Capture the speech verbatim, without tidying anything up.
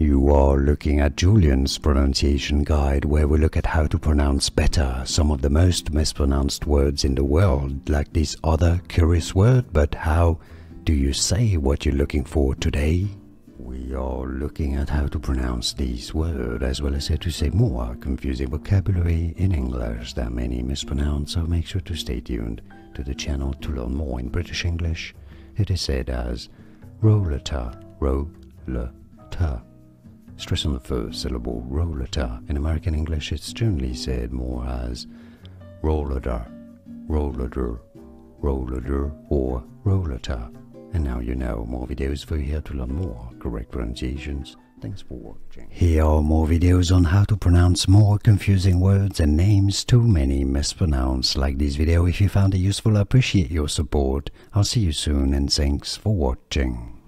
You are looking at Julian's pronunciation guide, where we look at how to pronounce better some of the most mispronounced words in the world, like this other curious word. But how do you say what you're looking for today? We are looking at how to pronounce these words, as well as how to say more confusing vocabulary in English that many mispronounce, so make sure to stay tuned to the channel to learn more. In British English, it is said as Rollator, Rollator. Stress on the first syllable, Rollator. In American English, it's generally said more as Rollator, Rollator, Rollator, or Rollator. And now you know. More videos for you here to learn more correct pronunciations. Thanks for watching. Here are more videos on how to pronounce more confusing words and names too many mispronounced. Like this video if you found it useful. I appreciate your support. I'll see you soon, and thanks for watching.